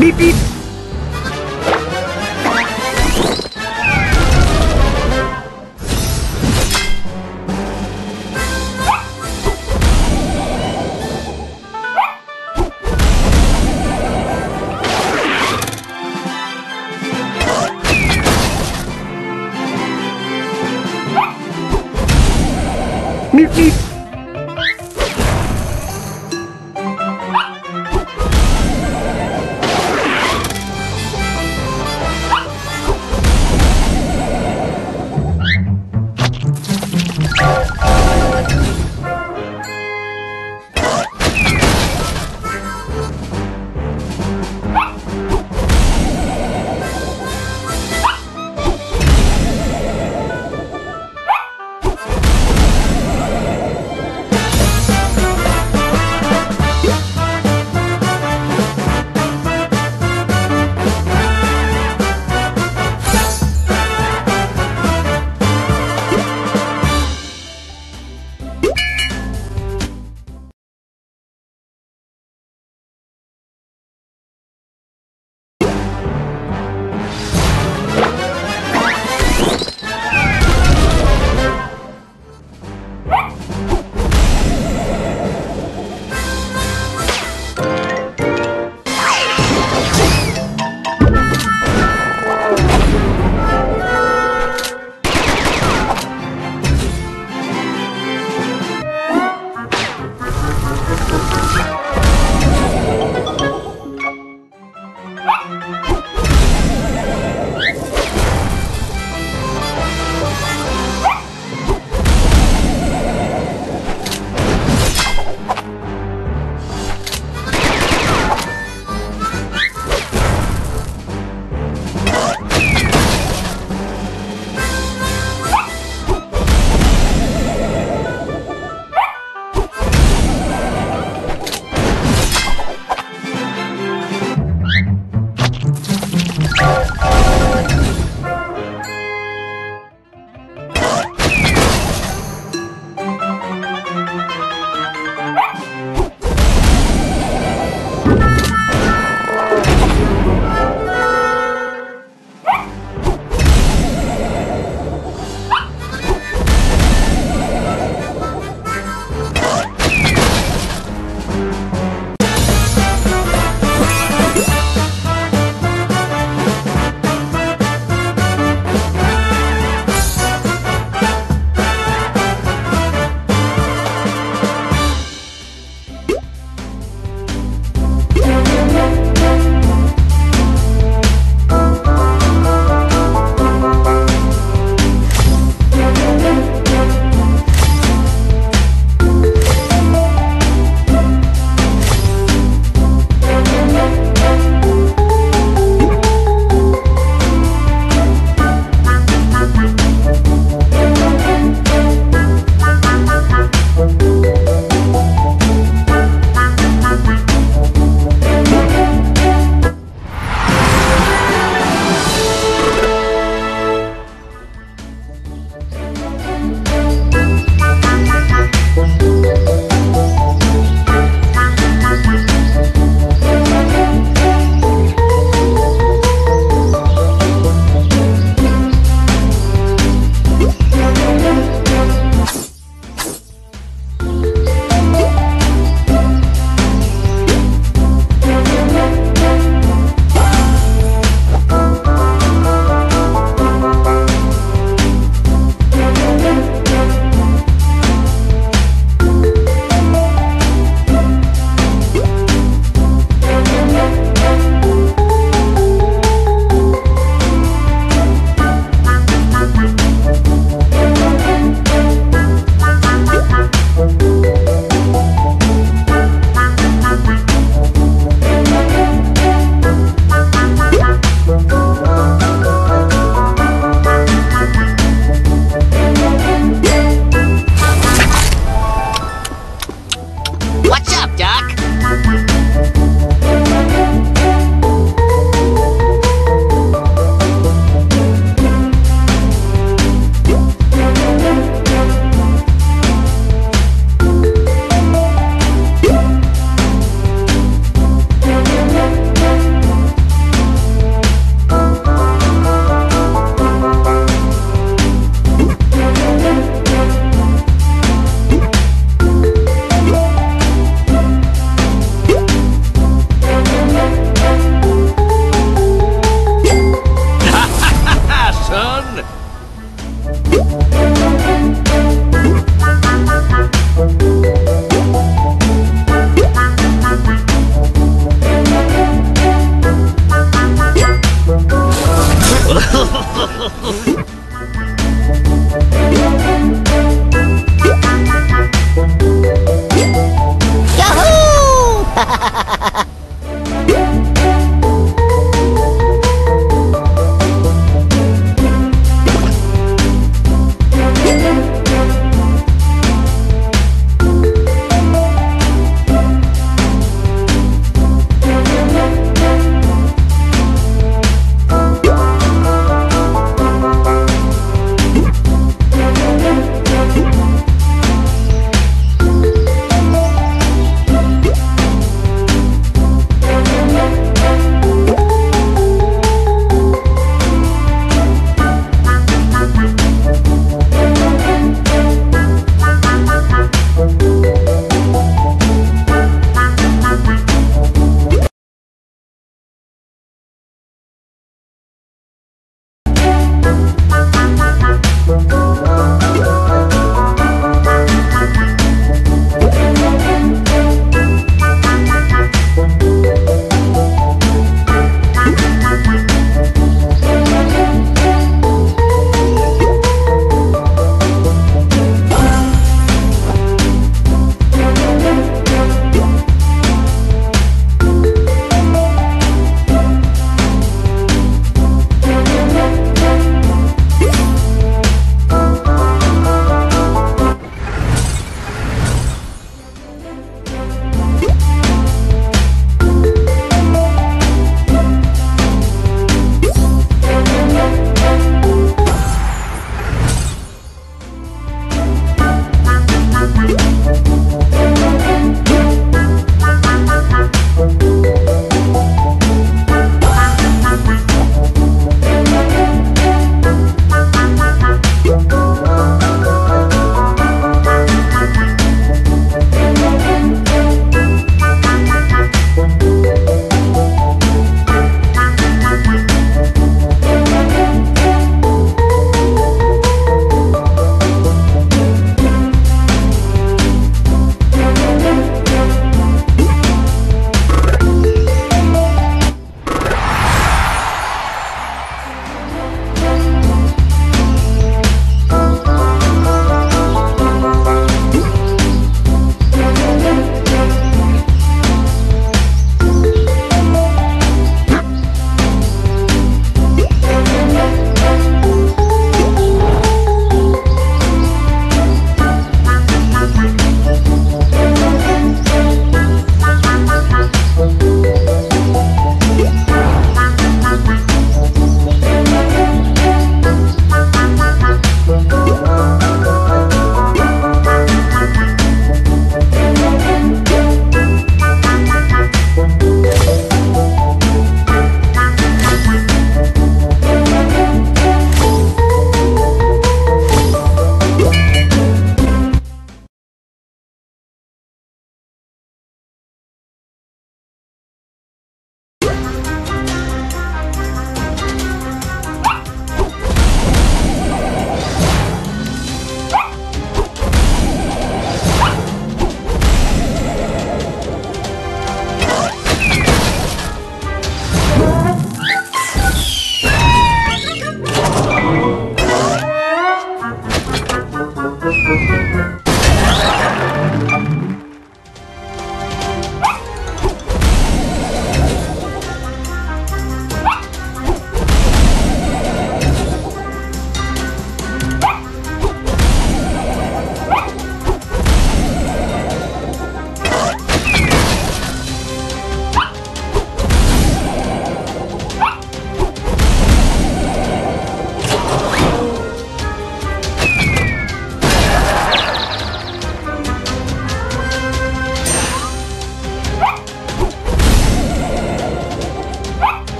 Beep beep. Beep beep.